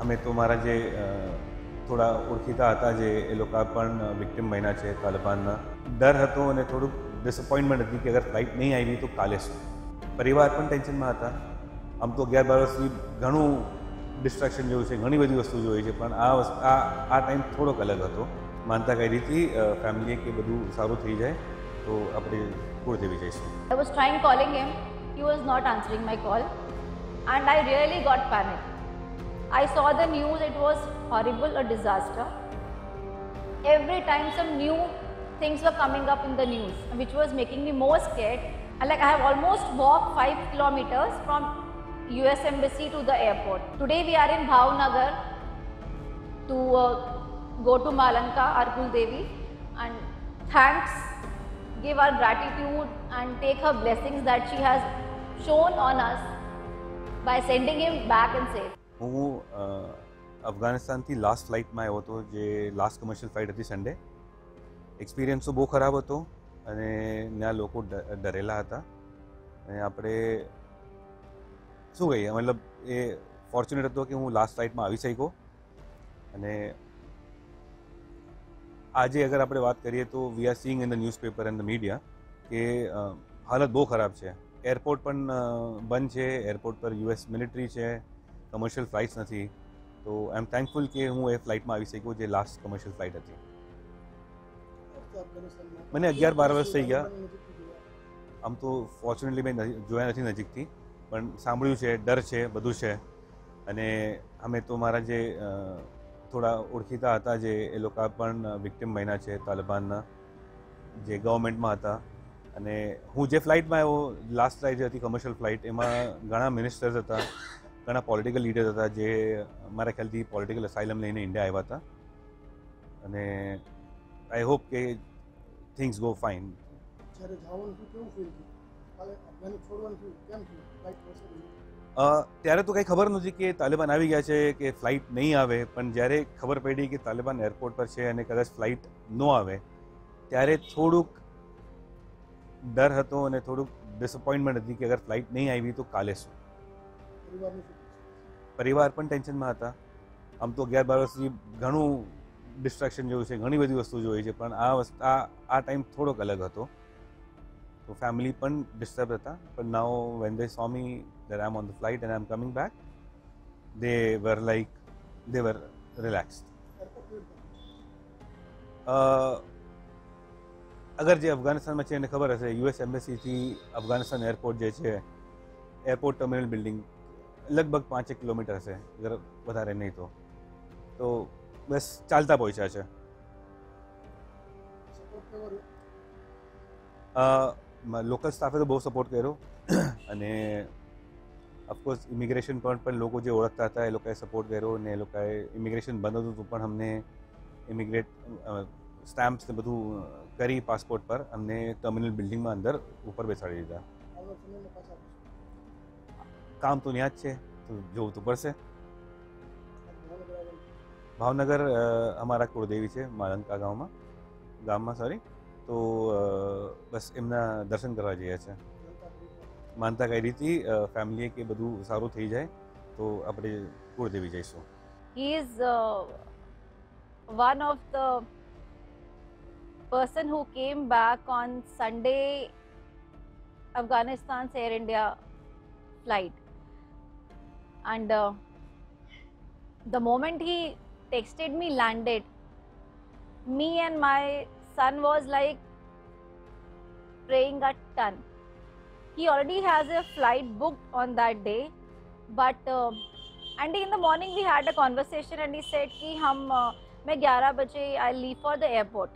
अमे तो मारा जे थोड़ा ओळखीता हता जे ए लोका पण विक्टिम बन्या छे तालिबानना डर हतो अने थोडुं डिसअपॉइंटमेंट हती कि अगर फ्लाइट नहीं आई तो काले शुं। परिवार पण टेन्शन में हता। आम तो 11-12 वर्षथी घणुं डिस्ट्रेक्शन जोयुं छे, घणी बधी वस्तु जोई छे, पण आ टाइम थोड़ोक अलग हतो। मानता कही थी फैमिली के बधु सारू थी जाए तो अपने कुलदेवी जैसे। I was trying calling him, he was not answering my call, and I really got panicked. I saw the news; it was horrible, a disaster. Every time some new things were coming up in the news, which was making me more scared. And like I have almost walked 5 kilometers from U.S. Embassy to the airport. Today we are in Bhavnagar to go to Malanka Aruna Devi and thanks, give our gratitude and take her blessings that she has shown on us by sending him back and safe. હું અફઘાનિસ્તાન થી last flight માં આવ્યો હતો, જે last commercial flight હતી Sunday. Experience તો બહુ ખરાબ હતો અને ત્યાં લોકો ડરેલા હતા અને આપણે શું કહીએ, મતલબ એ ફોર્ચ્યુનેટ હતો કે હું લાસ્ટ ફ્લાઇટ માં આવી શક્યો. અને आज अगर आपणे बात करिए तो we are seeing in the newspaper and the media के हालत बहुत खराब है। एयरपोर्ट पण बंद है, एयरपोर्ट पर यूएस मिलिटरी है, कमर्शियल फ्लाइट्स नहीं। तो आई एम थैंकफुल कि हूँ ए फ्लाइट में आई शक्यो जे लास्ट कमर्शियल फ्लाइट थी। मैंने 11-12 वर्ष थी गया। आम तो फॉर्च्युनेटली मैं जोया नहीं नजीक थी, पण सांभळ्युं छे, डर है, बधुं छे। अने अमे तो मारा जे थोड़ा ओळखीता हता जे ए लोका पण विक्टिम बन्या छे तालिबानना, जे गवर्नमेंट में हता। अने हूँ जे फ्लाइट में आव्यो, लास्ट फ्लाइट जे हती कमर्शियल फ्लाइट, एमां घणा मिनिस्टर्स हता, घणा पॉलिटिकल लीडर्स हता, जे मारा ख्यालथी पॉलिटिकल असाइलम लईने इंडिया आव्या हता। अने आई होप के थिंग्स गो फाइन। त्यारे तो कहीं खबर नहीं कि तालिबान आ गया है कि फ्लाइट नहीं आए, पर जयरे खबर पड़ी कि तालिबान एयरपोर्ट पर है, कदाच फ्लाइट न आए, त्यारे थोड़ुंक डर हतो अने थोड़ुंक डिसअपॉइंटमेंट हती कि अगर फ्लाइट नहीं आई तो काले शुं। परिवार पण टेन्शन में हता। आम तो 11-12 वर्षथी घणुं डिस्ट्रेक्शन जोयुं छे, घणी बधी वस्तु जोई छे, पण आ टाइम थोड़ोक अलग हतो। तो फैमिली पण डिस्टर्ब हता, पर now when they saw me that I am on the flight and I am coming back, they were relaxed. अगर जे अफगानिस्तान में छे ने खबर हशे, यूएस एम्बेसी थी अफगानिस्तान एयरपोर्ट जे छे, एयरपोर्ट टर्मिनल बिल्डिंग लगभग 5 किलोमीटर हशे, अगर वधारे नहीं तो बस चालता पहुंचा छे। लोकल स्टाफे तो बहुत सपोर्ट कर्यो अने ऑफकोर्स इमिग्रेशन पर लोग जो ओळखता था ए लोकाए सपोर्ट करो ने लोकाए इमिग्रेशन बंद हतुं तो पण हमने इमिग्रेट स्टेम्प्स ने बधु करी, पासपोर्ट पर हमने टर्मिनल बिल्डिंग में अंदर ऊपर बेसाड़ी दीधा। काम तो न्याज है तो जो ऊपर से भावनगर हमारा कुलदेवी है मालंका गाँव में सॉरी, तो बस एमना दर्शन करवा जईए छे। मानता कही थी फैमिली के बधु सारू थी जाए तो अपने कुलदेवी जैसो। He is one of the person who came back on Sunday, Afghanistan's Air India flight, and the moment he texted me landed, me and my son was like praying a ton. He already has a flight booked on that day, but and in the morning we had a conversation and he said कि मैं 11 बजे I'll leave for the airport,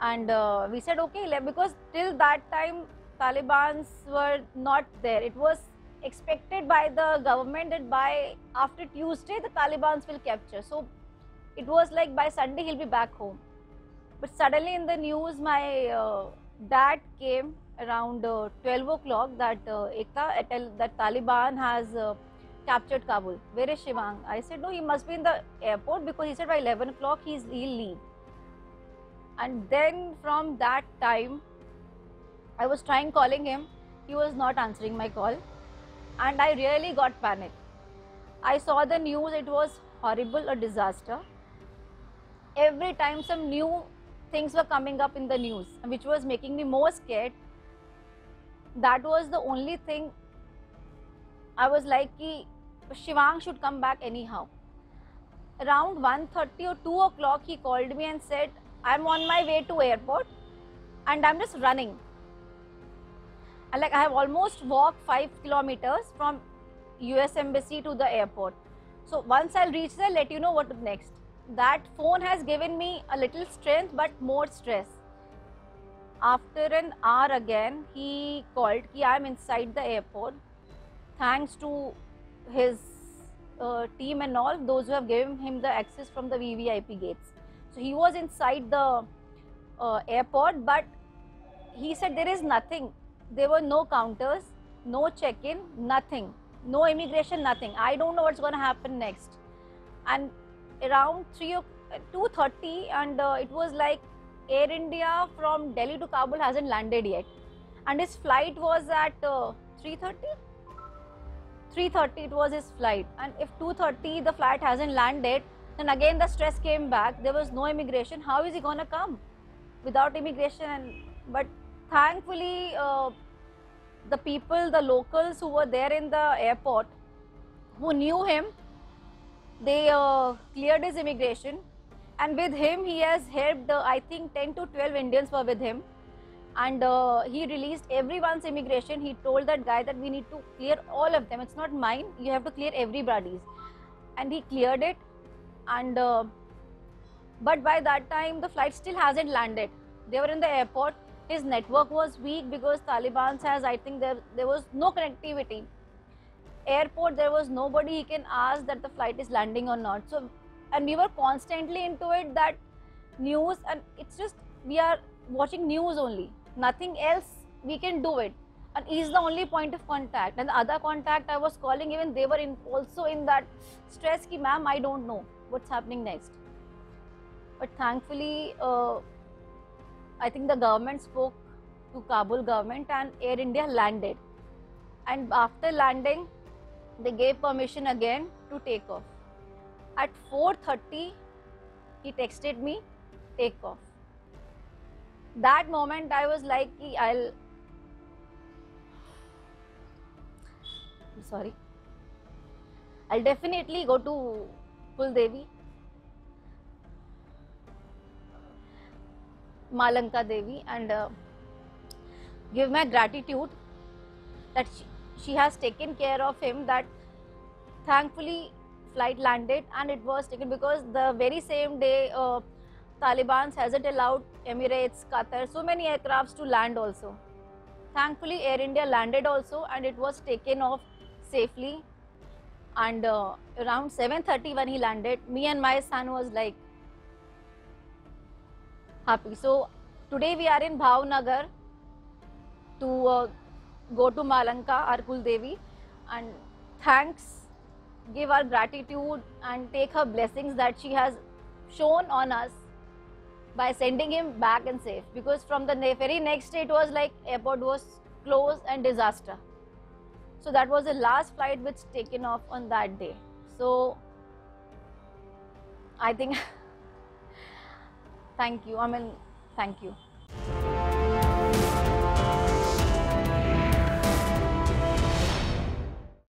and we said okay, because till that time Taliban's were not there. It was expected by the government that by after Tuesday the Taliban's will capture. So it was like by Sunday he'll be back home. But suddenly in the news my dad came around 12 o'clock that that Taliban has captured Kabul. Where is Shivang? I said no, he must be in the airport, because he said by 11 o'clock he'll leave. And then from that time I was trying calling him, he was not answering my call, and I really got panicked. I saw the news, it was horrible, a disaster. Every time some new things were coming up in the news, which was making me more scared. That was the only thing I was like, ki Shivang should come back anyhow. Around 1:30 or 2 o'clock, he called me and said, I'm on my way to airport and I'm just running. And like I have almost walked 5 kilometers from U.S. Embassy to the airport. So once I'll reach there, let you know what next. That phone has given me a little strength but more stress. After an hour again, he called कि I'm inside the airport. Thanks to his team and all those who have given him the access from the VVIP gates. So he was inside the airport, but he said there is nothing. There were no counters, no check-in, nothing, no immigration, nothing. I don't know what's going to happen next. And around 2:30, and it was like Air India from Delhi to Kabul hasn't landed yet, and his flight was at 3:30. 3:30 it was his flight, and if 2:30 the flight hasn't landed, then again the stress came back. There was no immigration. How is he gonna come without immigration? But thankfully, the people, the locals who were there in the airport, who knew him, they cleared his immigration, and with him he has helped I think 10 to 12 Indians were with him, and he released everyone's immigration. He told that guy that we need to clear all of them, it's not mine, you have to clear everybody's, and he cleared it. And but by that time the flight still hasn't landed. They were in the airport. His network was weak because Taliban has, I think there was no connectivity. Airport, there was nobody he can ask that the flight is landing or not. So, and we were constantly into it, that news, and it's just we are watching news only, nothing else we can do it, and he's the only point of contact. And the other contact I was calling, even they were in also in that stress ki ma'am, I don't know what's happening next. But thankfully I think the government spoke to Kabul government and Air India landed, and after landing they gave permission again to take off. At 4:30 he texted me, take off. That moment I was like, I'll definitely go to Kuldevi, Malanka Devi, and give my gratitude that she has taken care of him. That thankfully flight landed, and it was taken, because the very same day Taliban hasn't allowed Emirates, Qatar, so many aircrafts to land also. Thankfully Air India landed also, and it was taken off safely. And around 7:30 when he landed, me and my son was like happy. So today we are in Bhavnagar to go to Malanka Aruna Devi and give our gratitude and take her blessings that she has shown on us by sending him back and safe. Because from the very next day it was like airport was closed and disaster. So that was the last flight which taken off on that day. So I think thank you. I mean, thank you.